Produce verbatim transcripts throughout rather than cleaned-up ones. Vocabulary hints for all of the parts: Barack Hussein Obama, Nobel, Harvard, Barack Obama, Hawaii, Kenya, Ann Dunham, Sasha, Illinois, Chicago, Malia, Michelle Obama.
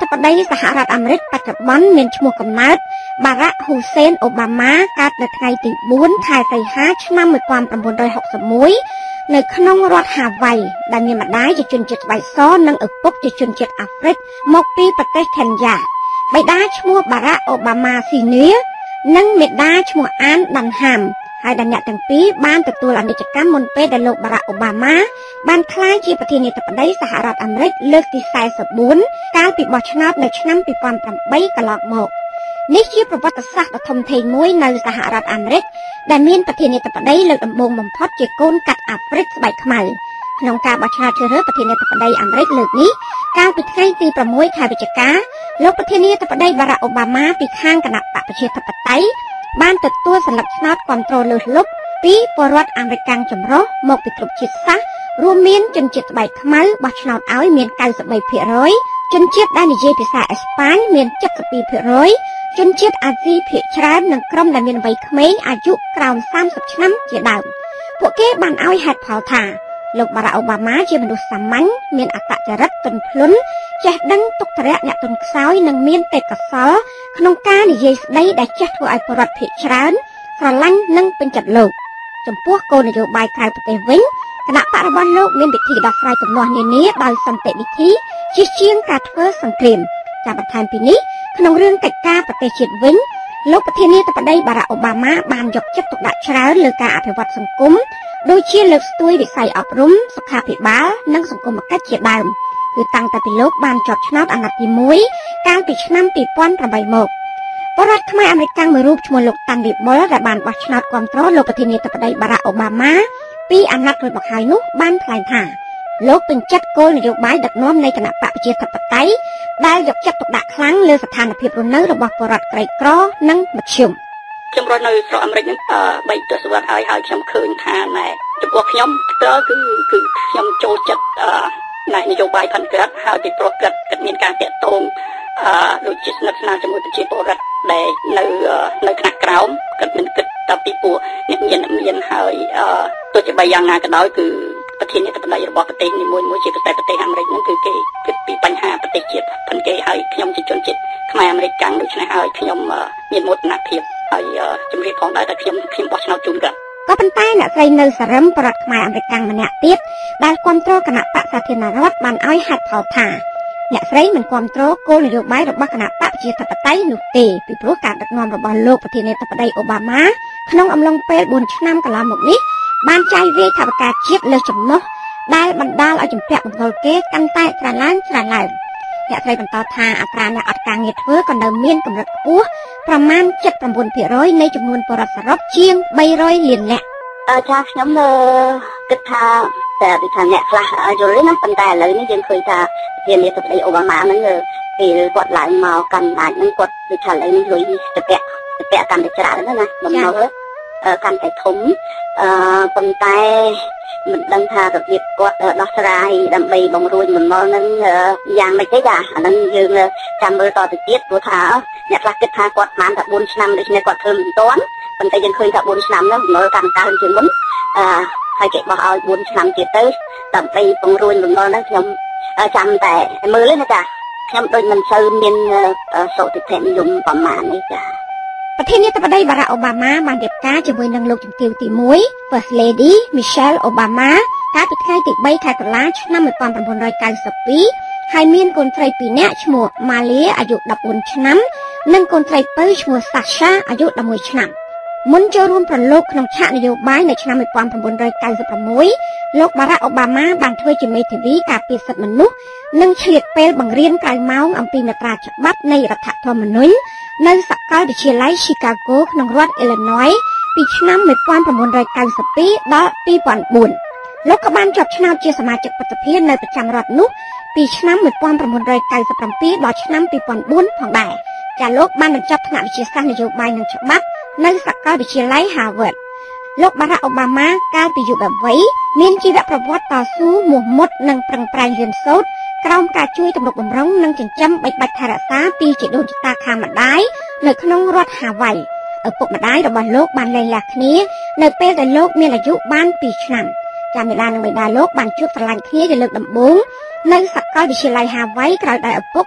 ធិបតីសហរដ្ឋអាមេរិកបច្ចុប្បន្នមានឈ្មោះកំណើត Barack Hussein Obama កើតនៅថ្ងៃទីfourខែសីហាឆ្នាំnineteen sixty-oneនៅក្នុងរដ្ឋ Hawaii ដែលមានម្ដាយជាជនជាតិស្បែកសនិងឪពុកជាជនជាតិអាហ្វ្រិកមកពីប្រទេស Kenya បិតាឈ្មោះ Barack Obama Senior និងមាតាឈ្មោះ Ann Dunhamហើយដែលអ្នកទាំងពីរបានទទួលអនិច្ចកម្មមុនពេលដែលលោក Barack Obama បានក្លាយជាប្រធានាធិបតីសហរដ្ឋអាមេរិកលើកទីforty-fourកាលពីបោះឆ្នោតនៅឆ្នាំtwo thousand eightកន្លងមកនេះជាប្រវត្តិសាស្ត្រដ៏ធំធេងមួយនៅសហរដ្ឋអាមេរិកដែលមានប្រធានាធិបតីលើកដំបូងបំផុតជាកូនកាត់អាហ្វ្រិកស្បែកខ្មៅក្នុងការបោះឆ្នោតជ្រើសរើសប្រធានាធិបតីអាមេរិកលើកនេះកាលពីថ្ងៃទីsixខែវិច្ឆិកាលោកប្រធានាធិបតី Barack Obama ពីខាងគណៈបកប្រជាធិបតេយ្យបានទទួលសន្លឹកឆ្នោតគាំទ្រលើសលប់ពីពលរដ្ឋអាមេរិកចម្រុះមកពីគ្រប់ជាតិសាសន៍រួមមានជនជាតិស្បែកខ្មៅបោះឆ្នោតឲ្យមាន ninety-three percent ជនជាតិដែលនិយាយភាសាអេស្ប៉ាញមាន seventy-two percent ជនជាតិអាស៊ីភាគច្រើននិងក្រុមដែលមានវ័យក្មេងអាយុក្រោមthirtyឆ្នាំជាដើមពួកគេបានឲ្យហេតុផលថាលោក Barack Obama ជាមនុស្សសាមញ្ញមានអត្តចរិតទន់ភ្លន់ចេះដឹងទុក្ខធរៈអ្នកទន់ខ្សោយនិងមានទេពកោសល្យក្នុងការនិយាយស្ដីដែលចេះធ្វើឲ្យប្រជាពលរដ្ឋភាគច្រើនស្រឡាញ់និងពេញចិត្តលោកចំពោះគោលនយោបាយក្រៅប្រទេសវិញគណៈបករបស់លោកមានវិធីដោះស្រាយទំនាស់នានាដោយសន្តិវិធីជាជាងការធ្វើសង្គ្រាមតាមបន្ថែមពីនេះក្នុងរឿងកិច្ចការប្រទេសជាតិវិញលោកប្រធានាធិបតី Barack Obama បានយកចិត្តទុកដាក់ច្រើនលើការអភិវឌ្ឍសង្គមដូចជាលើកស្ទួយវិស័យអប់រំសុខាភិបាលនិងសង្គមគិច្ចជាដើមគឺតាំងតែពីលោកបានជាប់ឆ្នោតអាណត្តិទីoneកាលពីឆ្នាំtwo thousand eightមកពលរដ្ឋខ្មែរអាមេរិកមួយរូបឈ្មោះលោកតាន់វីបុលដែលបានបោះឆ្នោតគាំទ្រលោកប្រធានាធិបតី Barack Obama ពីអាណត្តិរួចមកហើយនោះបានថ្លែងថាលោកពេញចិត្តគោលនយោបាយដឹកនាំនៃគណៈបកប្រជាធិបតេយ្យដែលយកចិត្តទុកដាក់ខ្លាំងលើស្ថានភាពរស់នៅរបស់ពលរដ្ឋក្រីក្រនិងមធ្យមខ្ញុំរស់នៅស្រុកអាមេរិកហ្នឹងthreeទសវត្សរ៍ហើយហើយខ្ញុំឃើញថាណែចំពោះខ្ញុំតើគឺគឺខ្ញុំចូលចិត្តណែនយោបាយផាន់ក្រិតហើយពីប្រកបគិតមានការតាក់ទងអឺដូចជាស្និទ្ធស្នាលជាមួយប្រជាពលរដ្ឋដែលនៅនៅថ្នាក់ក្រោមគិតមិនគិតតែពីពួកអ្នកមានមានហើយអឺទោះជាបីយ៉ាងណាក៏ដោយគឺប្រធានាធិបតីរបស់ប្រទេសនីមួយៗជាប្រទេសប្រទេសអាមេរិកហ្នឹងគឺគេគិតពីបញ្ហាប្រទេសជាតិប៉ុន្តែហើយខ្ញុំជាជនជាតិខ្មែរអាមេរិកកាំងដូច្នេះហើយខ្ញុំមានមោទនភាពហើយជំរាបផងដែរថាខ្ញុំខ្ញុំបោះឆ្នោតជូនគាត់ក៏ប៉ុន្តែអ្នកស្រីនៅសារឹមប្រដ្ឋខ្មែរអាមេរិកកាំងម្នាក់ទៀតដែលគ្រប់គ្រងគណៈបកសាធារណរដ្ឋបានឲ្យហេតុផលថាអ្នកស្រីមិនគ្រប់គ្រងគោលនយោបាយរបស់គណៈបកប្រជាធិបតេយ្យនោះទេពីព្រោះការដឹកនាំរបស់លោកប្រធានាធិបតីអូបាម៉ាក្នុងអំឡុងពេលfourឆ្នាំកន្លងមកនេះបានចាយវាយថវិកាជាតិលើចំណុះដែលបណ្ដាលឲ្យជំពាក់បំណុលគេកាន់តែច្រើនឡើងច្រើនឡើងអ្នកស្រីបន្តថាអត្រាអ្នកអត់ការងារធ្វើក៏នៅមានកម្រិតខ្ពស់ប្រមាណ seventy-nine percent នៃចំនួនពលរដ្ឋសរុបជាងthree hundredលាននាក់អឺចាខ្ញុំនៅគិតថាតែវិធានអ្នកខ្លះយល់ទេណាប៉ុន្តែឥឡូវនេះយើងឃើញថាមាននាយករដ្ឋមន្ត្រីអូបាម៉ាហ្នឹងពេលគាត់ឡើងមកកាន់អំណាចហ្នឹងគាត់ដូចថាឥឡូវនេះលុយទៅពាក់ទៅពាក់កាន់តែច្រើនណាណាបំណុលកាន់តែធំអឺប៉ុន្តែមិនដឹងថារបៀបគាត់ដោះស្រាយដើម្បីបង្រួញបំណុលនឹងយ៉ាងម៉េចទេចាអានឹងយើងចាំមើលតទៅទៀតព្រោះថាអ្នកខ្លះគិតថាគាត់បានតែfourឆ្នាំដូច្នេះគាត់ធ្វើមិនទាន់ប៉ុន្តែយើងឃើញថាfourឆ្នាំហ្នឹងបំណុលកាន់តែជាងមុនអឺហើយគេបោះឲ្យfourឆ្នាំទៀតទៅដើម្បីបង្រួញបំណុលហ្នឹងខ្ញុំចាំតែមើលទេណាចាខ្ញុំដូចមិនសូវមានសុតិធិនិយមប្រមាណនេះចាប្រធានាធិបតី Barack Obama បានរៀបការជាមួយនឹងលោកជំទាវទីone First Lady Michelle Obama កាលពីថ្ងៃទីthreeខែតុលាឆ្នាំnineteen ninety-twoហើយមានកូនស្រីtwoនាក់ឈ្មោះ Malia អាយុfourteenឆ្នាំនិងកូនស្រីពៅឈ្មោះ Sasha អាយុelevenឆ្នាំមុនចូលរួមប្រឡូកក្នុងឆាកនយោបាយនៅឆ្នាំnineteen ninety-sixលោក Barack Obama បានធ្វើជាមេធាវីការពារសិទ្ធិមនុស្សនិងឆ្លៀតពេលបង្រៀនក្រៅម៉ោងអំពីមាត្រាច្បាប់នៃរដ្ឋធម្មនុញ្ញនៅសាកលវិទ្យាល័យ Chicago ក្នុងរដ្ឋ Illinois ពីឆ្នាំnineteen ninety-twoដល់two thousand fourលោកក៏បានជាប់ឆ្នោតជាសមាជិកបព្វភិននៅប្រចាំរដ្ឋនោះពីឆ្នាំnineteen ninety-sevenដល់ឆ្នាំtwo thousand fourផងដែរចាលោកបានបញ្ចប់ថ្នាក់វិទ្យាសាស្ត្រនយោបាយនិងច្បាប់នៅសាកលវិទ្យាល័យ Harvard លោក Barack Obama កាលពីយុវវ័យមានជីវប្រវត្តិតស៊ូមុះមុតនិងប្រឹងប្រែងរៀនសូត្រក្រោមការជួយទំនុកបម្រុងនិងចិញ្ចឹមបីបាច់ថែរក្សាពីជីដូនជីតាខាងម្ដាយនៅក្នុងរដ្ឋ Hawaii ឪពុកម្ដាយរបស់លោកបានលែងលះគ្នានៅពេលដែលលោកមានអាយុបានtwoឆ្នាំចាមេដានិងបិតាលោកបានជួបស្រឡាញ់គ្នាជាលើកដំបូងនៅសាកលវិទ្យាល័យ Hawaii ក្រោយដែលឪពុក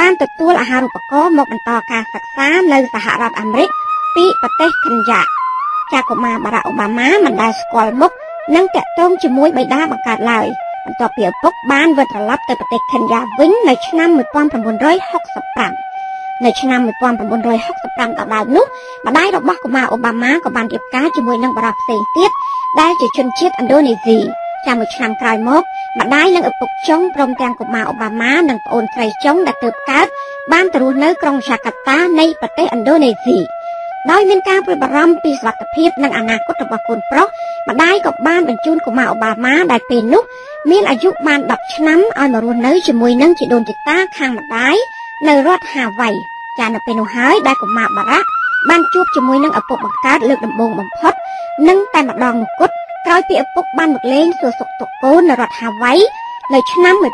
បានទទួលអាហារូបករណ៍មកបន្តការសិក្សានៅសហរដ្ឋអាមេរិកពីប្រទេសកេនយ៉ាចាកុមារ Barack Obama មិនដែលស្គាល់មុខនិងតាក់ទងជាមួយបិតាបង្កើតឡើយបន្ទាប់ពីឪពុកបានវិលត្រឡប់ទៅប្រទេសកេនយ៉ាវិញនៅឆ្នាំ1965នៅឆ្នាំ1965ដល់ដល់នោះម្ដាយរបស់កុមារ Obama ក៏បានរៀបការជាមួយនឹងបរិបទផ្សេងទៀតដែលជាជនជាតិឥណ្ឌូនេស៊ីតាមមួយឆ្នាំក្រោយមកម្ដាយនិងឪពុកចុងព្រមទាំងកុមារអូបាម៉ានិងប្អូនស្រីចុងដែលទើបកើតបានទៅរស់នៅក្រុងយ៉ាកាតានៃប្រទេសឥណ្ឌូនេស៊ីដោយមានការព្រួយបារម្ភពីសុខភាពនិងអនាគតរបស់កូនប្រុសម្ដាយក៏បានបញ្ជូនកុមារអូបាម៉ាដែលពេលនោះមានអាយុបាន10ឆ្នាំឲ្យមករស់នៅជាមួយនឹងជីដូនជីតាខាងម្ដាយនៅរដ្ឋហាវ៉ៃចានៅពេលនោះហើយដែលកុមារបារ៉ាក់បានជួបជាមួយនឹងឪពុកបង្កើតលើកដំបូងបំផុតនិងតែម្ដងគត់ក្រោយពីឪពុកបានមកលេងសួរសុខទុក្ខកូននៅរដ្ឋហាវ៉ៃនៅឆ្នាំ1971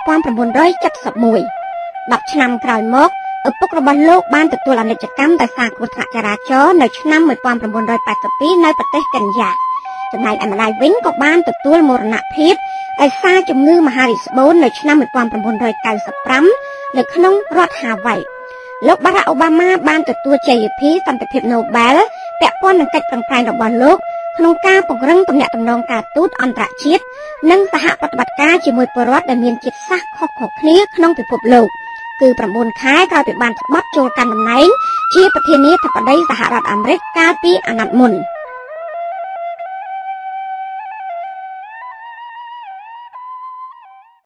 10ឆ្នាំក្រោយមកឪពុករបស់លោកបានទទួលអនិច្ចកម្មដោយសារគ្រោះថ្នាក់ចរាចរណ៍នៅឆ្នាំ1982នៅប្រទេសកេនយ៉ាចំណែកឯម្ដាយវិញក៏បានទទួលមរណភាពដោយសារជំងឺមហារីកស្បូននៅឆ្នាំ1995នៅក្នុងរដ្ឋហាវ៉ៃលោក Barack Obama បានទទួលជ័យភារសន្តិភាព Nobel ពាក់ព័ន្ធនឹងកិច្ចប្រឹងប្រែងរបស់លោកក្នុងការពង្រឹងទំនាក់ទំនងការទូតអន្តរជាតិនិងសហប្រតិបត្តិការជាមួយពលរដ្ឋដែលមានជាតិសាសន៍ខុសៗគ្នាក្នុងពិភពលោកគឺ9ខែក្រោយពីបានក្បត់ចូលកាន់តំណែងជាប្រធានាធិបតីសហរដ្ឋអាមេរិកកាលពីអាណត្តិមុន